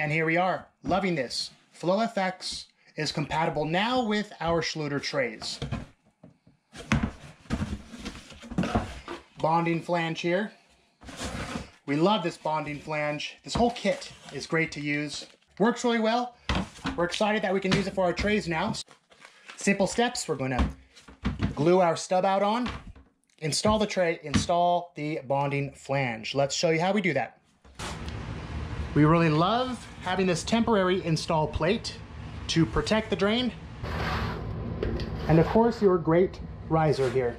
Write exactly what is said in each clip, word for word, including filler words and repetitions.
And here we are, loving this. FloFX is compatible now with our Schluter trays. Bonding flange here. We love this bonding flange. This whole kit is great to use. Works really well. We're excited that we can use it for our trays now. Simple steps, we're gonna glue our stub out on, install the tray, install the bonding flange. Let's show you how we do that. We really love having this temporary install plate to protect the drain. And of course, your great riser here.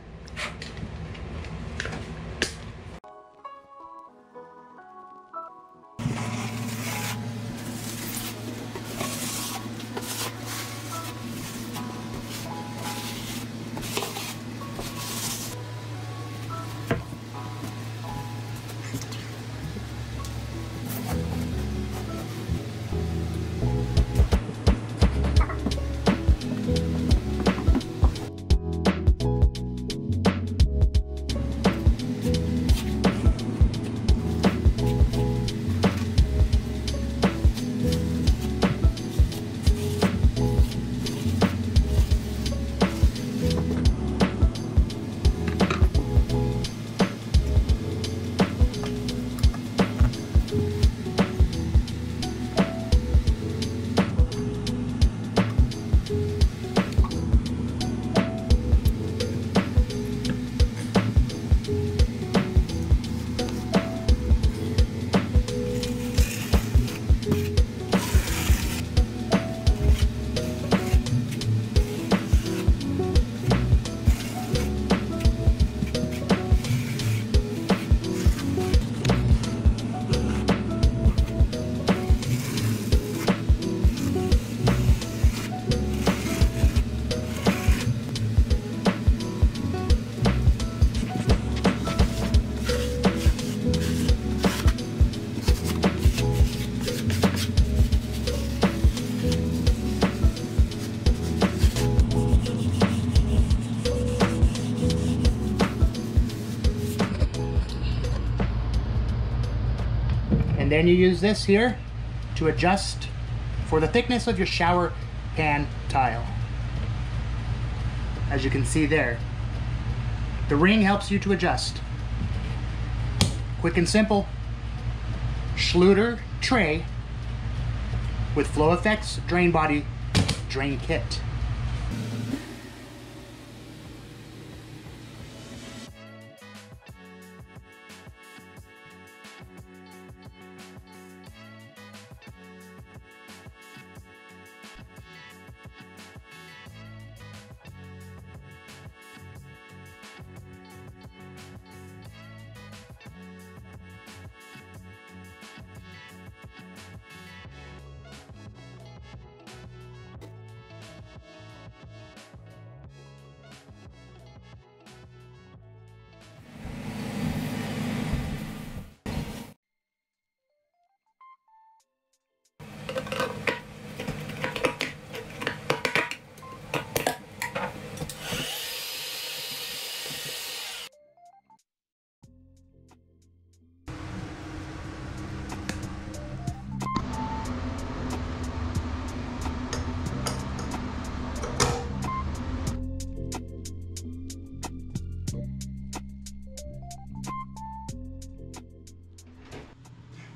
And then you use this here to adjust for the thickness of your shower pan tile. As you can see there, the ring helps you to adjust. Quick and simple, Schluter tray with FloFX drain body drain kit.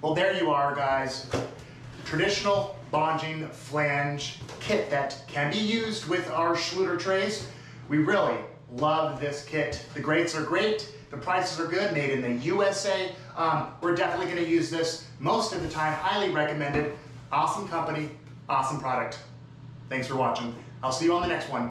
Well, there you are, guys. Traditional bonding flange kit that can be used with our Schluter trays. We really love this kit. The grades are great. The prices are good, made in the U S A. Um, we're definitely gonna use this most of the time. Highly recommended. Awesome company, awesome product. Thanks for watching. I'll see you on the next one.